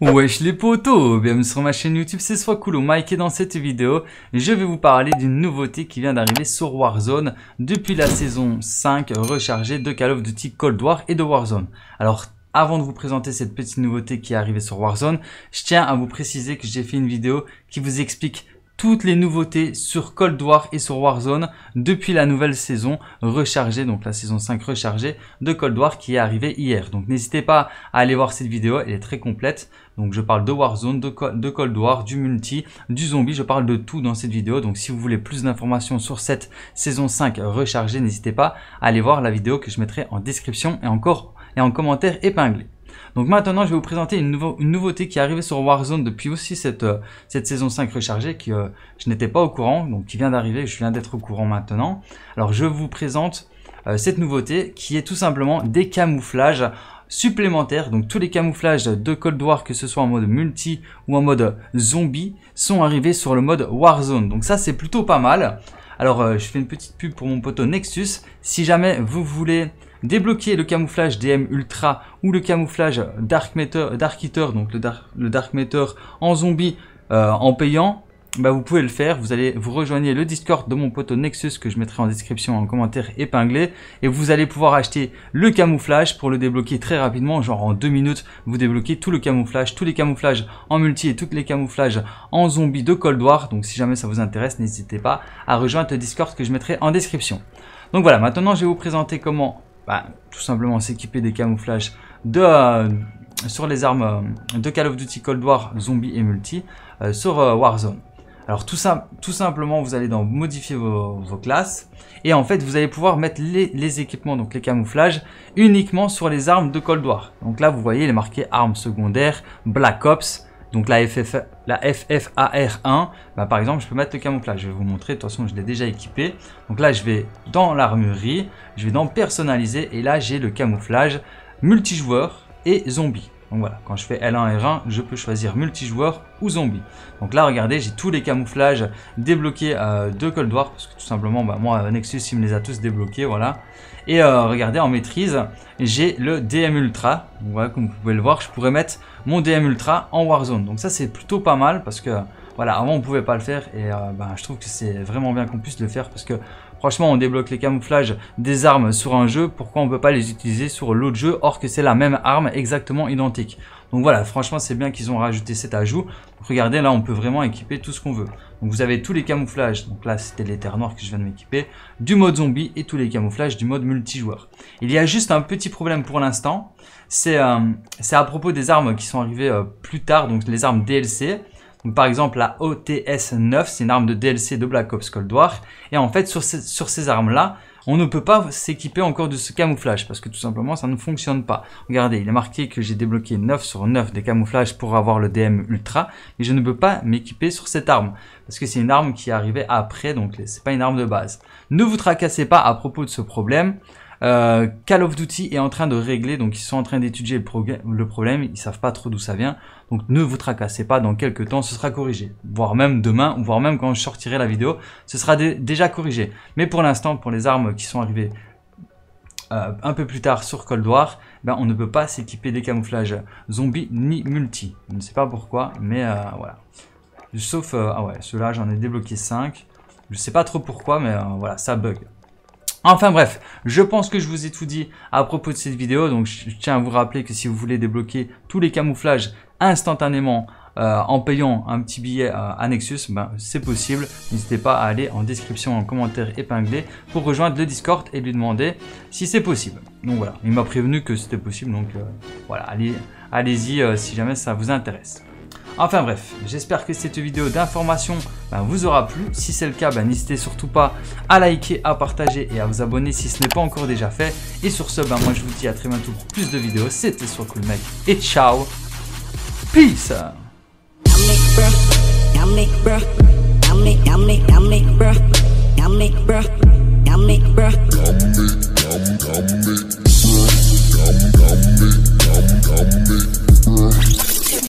Wesh les potos, bienvenue sur ma chaîne YouTube, c'est SoisCoolMec et dans cette vidéo, je vais vous parler d'une nouveauté qui vient d'arriver sur Warzone depuis la saison 5 rechargée de Call of Duty Cold War et de Warzone. Alors avant de vous présenter cette petite nouveauté qui est arrivée sur Warzone, je tiens à vous préciser que j'ai fait une vidéo qui vous explique toutes les nouveautés sur Cold War et sur Warzone depuis la nouvelle saison rechargée, donc la saison 5 rechargée de Cold War qui est arrivée hier. Donc n'hésitez pas à aller voir cette vidéo, elle est très complète. Donc je parle de Warzone, de Cold War, du multi, du zombie, je parle de tout dans cette vidéo. Donc si vous voulez plus d'informations sur cette saison 5 rechargée, n'hésitez pas à aller voir la vidéo que je mettrai en description et en commentaire épinglé. Donc maintenant je vais vous présenter une nouveauté qui est arrivée sur Warzone depuis aussi cette saison 5 rechargée que je n'étais pas au courant, donc qui vient d'arriver, je viens d'être au courant maintenant. Alors je vous présente cette nouveauté qui est tout simplement des camouflages supplémentaires. Donc tous les camouflages de Cold War, que ce soit en mode multi ou en mode zombie, sont arrivés sur le mode Warzone. Donc ça c'est plutôt pas mal. Alors je fais une petite pub pour mon poteau Nexus. Si jamais vous voulez débloquer le camouflage DM Ultra ou le camouflage Dark Matter, donc le Dark Matter en zombie en payant, bah vous pouvez le faire. Vous rejoignez le Discord de mon poteau Nexus que je mettrai en description, en commentaire épinglé, et vous allez pouvoir acheter le camouflage pour le débloquer très rapidement, genre en 2 minutes, vous débloquez tout le camouflage, tous les camouflages en multi et tous les camouflages en zombie de Cold War. Donc si jamais ça vous intéresse, n'hésitez pas à rejoindre le Discord que je mettrai en description. Donc voilà, maintenant je vais vous présenter comment tout simplement s'équiper des camouflages sur les armes de Call of Duty Cold War, Zombie et Multi sur Warzone. Alors tout simplement, vous allez donc modifier vos classes et en fait vous allez pouvoir mettre les équipements, donc les camouflages, uniquement sur les armes de Cold War. Donc là vous voyez, il est marqué armes secondaires, Black Ops, donc la FFAR1, par exemple je peux mettre le camouflage, je vais vous montrer, de toute façon je l'ai déjà équipé. Donc là je vais dans l'armurerie, je vais dans personnaliser et là j'ai le camouflage multijoueur et zombie. Donc voilà, quand je fais L1 R1, je peux choisir multijoueur ou zombie. Donc là regardez, j'ai tous les camouflages débloqués de Cold War, parce que tout simplement moi Nexus il me les a tous débloqués, voilà. Et regardez, en maîtrise, j'ai le DM Ultra. Donc voilà, comme vous pouvez le voir, je pourrais mettre mon DM Ultra en Warzone. Donc ça c'est plutôt pas mal, parce que voilà, avant on pouvait pas le faire et je trouve que c'est vraiment bien qu'on puisse le faire, parce que franchement on débloque les camouflages des armes sur un jeu, pourquoi on peut pas les utiliser sur l'autre jeu, or que c'est la même arme exactement identique. Donc voilà, franchement c'est bien qu'ils ont rajouté cet ajout. Donc regardez, là on peut vraiment équiper tout ce qu'on veut. Donc vous avez tous les camouflages, donc là c'était les terres noires que je viens de m'équiper, du mode zombie et tous les camouflages du mode multijoueur. Il y a juste un petit problème pour l'instant, c'est à propos des armes qui sont arrivées plus tard, donc les armes DLC. Donc par exemple la OTS-9, c'est une arme de DLC de Black Ops Cold War. Et en fait sur ces armes-là, on ne peut pas s'équiper encore de ce camouflage, parce que tout simplement ça ne fonctionne pas. Regardez, il est marqué que j'ai débloqué 9 sur 9 des camouflages pour avoir le DM Ultra, et je ne peux pas m'équiper sur cette arme, parce que c'est une arme qui est arrivée après, donc c'est pas une arme de base. Ne vous tracassez pas à propos de ce problème. Call of Duty est en train de régler, donc ils sont en train d'étudier le problème, ils savent pas trop d'où ça vient, donc ne vous tracassez pas, dans quelques temps ce sera corrigé, voire même demain, voire même quand je sortirai la vidéo, ce sera déjà corrigé. Mais pour l'instant, pour les armes qui sont arrivées un peu plus tard sur Cold War, on ne peut pas s'équiper des camouflages zombies ni multi, je ne sais pas pourquoi, mais voilà, sauf, ceux-là j'en ai débloqué 5, je sais pas trop pourquoi, mais voilà, ça bug. Enfin bref, je pense que je vous ai tout dit à propos de cette vidéo, donc je tiens à vous rappeler que si vous voulez débloquer tous les camouflages instantanément en payant un petit billet à Nexus, c'est possible. N'hésitez pas à aller en description, en commentaire épinglé pour rejoindre le Discord et lui demander si c'est possible. Donc voilà, il m'a prévenu que c'était possible, donc voilà, allez-y si jamais ça vous intéresse. Enfin bref, j'espère que cette vidéo d'information vous aura plu. Si c'est le cas, n'hésitez surtout pas à liker, à partager et à vous abonner si ce n'est pas encore déjà fait. Et sur ce, moi je vous dis à très bientôt pour plus de vidéos. C'était SoisCoolMec et ciao. Peace.